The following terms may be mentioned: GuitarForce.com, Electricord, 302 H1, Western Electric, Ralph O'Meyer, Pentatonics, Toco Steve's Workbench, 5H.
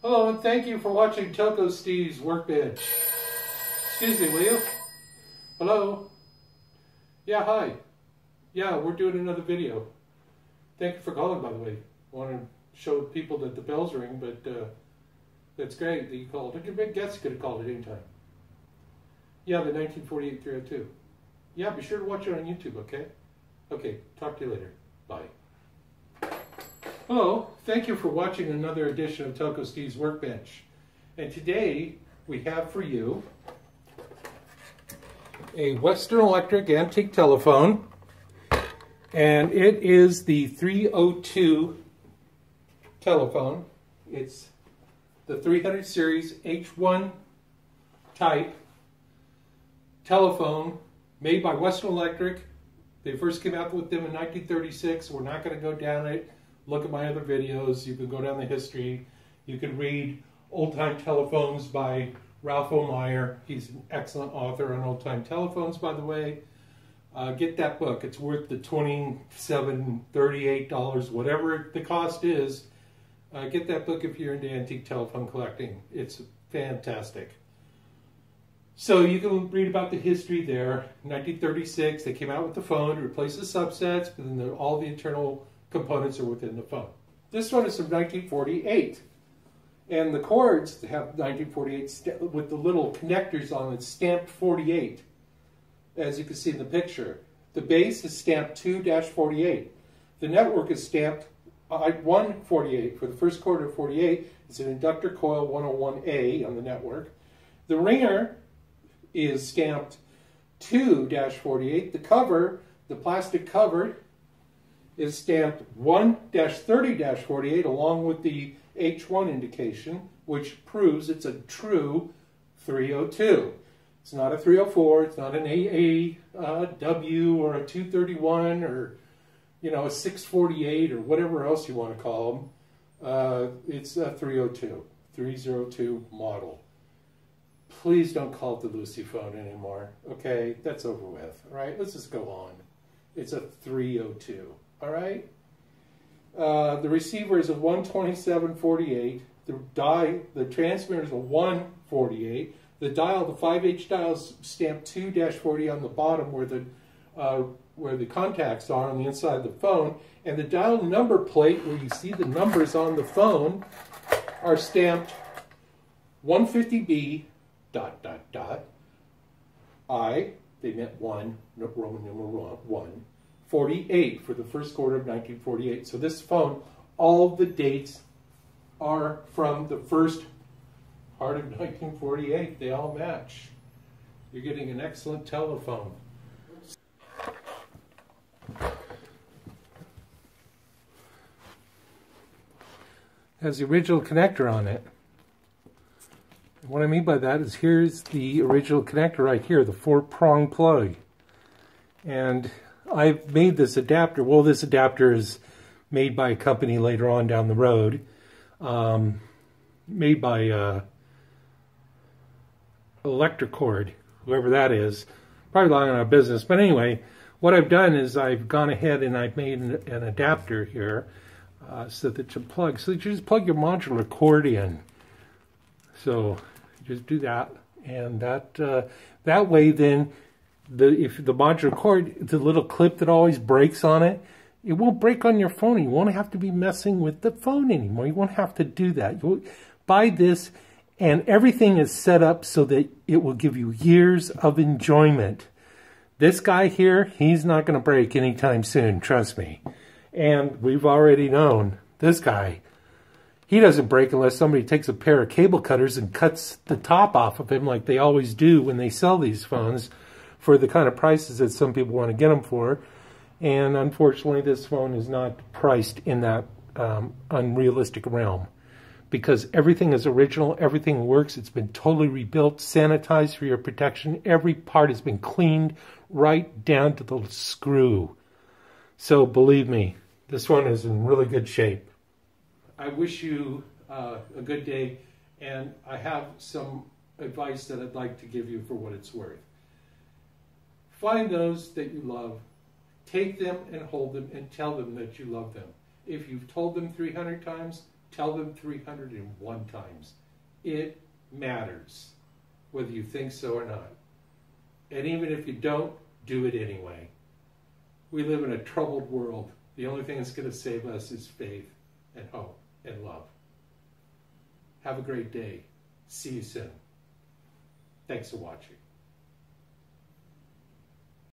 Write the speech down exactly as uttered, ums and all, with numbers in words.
Hello, and thank you for watching Toco Steve's Workbench. Excuse me, will you? Hello? Yeah, hi. Yeah, we're doing another video. Thank you for calling, by the way. I want to show people that the bell's ring, but uh, that's great that you called. I could guess you could have called at any time. Yeah, the nineteen forty-eight three oh two. Yeah, be sure to watch it on YouTube, okay? Okay, talk to you later. Bye. Hello, thank you for watching another edition of Toco Steve's Workbench. And today we have for you a Western Electric antique telephone, and it is the three oh two telephone. It's the three hundred series H one type telephone made by Western Electric. They first came out with them in nineteen thirty-six. We're not going to go down it. Look at my other videos. You can go down the history. You can read Old-Time Telephones by Ralph O'Meyer. He's an excellent author on old-time telephones, by the way. Uh, get that book. It's worth the twenty-seven dollars, thirty-eight dollars, whatever the cost is. Uh, get that book if you're into antique telephone collecting. It's fantastic. So you can read about the history there. nineteen thirty-six, they came out with the phone to replace the subsets, but then the, all the internal components are within the phone. This one is from nineteen forty-eight, and the cords have nineteen forty-eight with the little connectors on it, stamped forty-eight, as you can see in the picture. The base is stamped two dash forty-eight. The network is stamped one forty-eight for the first quarter of forty-eight. It's an inductor coil one oh one A on the network. The ringer is stamped two dash forty-eight. The cover, the plastic cover, is stamped one thirty dash forty-eight along with the H one indication, which proves it's a true three oh two. It's not a three oh four, it's not an A A W or a two thirty-one or, you know, a six forty-eight or whatever else you want to call them. Uh, it's a three oh two, three oh two model. Please don't call it the Lucy phone anymore, okay? That's over with, all right? Let's just go on. It's a three oh two. All right. Uh, the receiver is a one twenty-seven forty-eight. The die, the transmitter is a one forty-eight. The dial, the five H dial, is stamped two dash forty on the bottom where the uh, where the contacts are on the inside of the phone, and the dial number plate where you see the numbers on the phone are stamped one fifty B dot dot dot I. They meant one, Roman numeral one. forty-eight for the first quarter of nineteen forty-eight. So this phone, all the dates are from the first part of nineteen forty-eight. They all match. You're getting an excellent telephone. Has the original connector on it. What I mean by that is here's the original connector right here, the four-prong plug. And I've made this adapter. Well, this adapter is made by a company later on down the road. Um, made by uh, Electricord, whoever that is. Probably lying on our business. But anyway, what I've done is I've gone ahead and I've made an, an adapter here uh, so that you plug. So you just plug your modular cord in. So just do that. And that, uh, that way then... The, if the modular cord, the little clip that always breaks on it, it won't break on your phone. You won't have to be messing with the phone anymore. You won't have to do that. You'll buy this, and everything is set up so that it will give you years of enjoyment. This guy here, he's not going to break anytime soon, trust me. And we've already known this guy. He doesn't break unless somebody takes a pair of cable cutters and cuts the top off of him like they always do when they sell these phones, for the kind of prices that some people want to get them for. And unfortunately, this phone is not priced in that um, unrealistic realm, because everything is original, everything works, it's been totally rebuilt, sanitized for your protection, every part has been cleaned right down to the screw. So believe me, this one is in really good shape. I wish you uh, a good day, and I have some advice that I'd like to give you for what it's worth. Find those that you love, take them and hold them, and tell them that you love them. If you've told them three hundred times, Tell them three hundred one times. It matters whether you think so or not. And even if you don't, do it anyway. We live in a troubled world. The only thing that's going to save us is faith and hope and love. Have a great day. See you soon. Thanks for watching.